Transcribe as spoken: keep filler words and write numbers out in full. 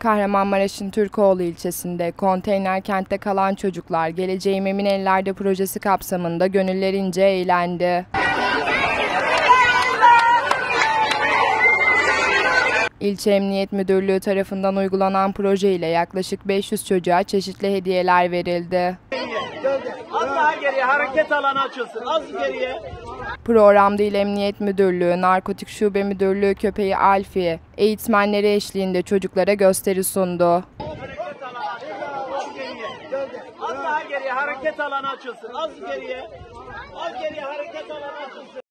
Kahramanmaraş'ın Türkoğlu ilçesinde konteyner kentte kalan çocuklar Geleceğim Emin Ellerde projesi kapsamında gönüllerince eğlendi. İlçe Emniyet Müdürlüğü tarafından uygulanan proje ile yaklaşık beş yüz çocuğa çeşitli hediyeler verildi. Az daha geriye, hareket alanı açılsın, az geriye. Programda İl Emniyet Müdürlüğü, Narkotik Şube Müdürlüğü köpeği Alfi, eğitmenleri eşliğinde çocuklara gösteri sundu. Hareket alanı açılsın, az geriye, hareket alanı açılsın, az geriye, az geriye, hareket alanı açılsın.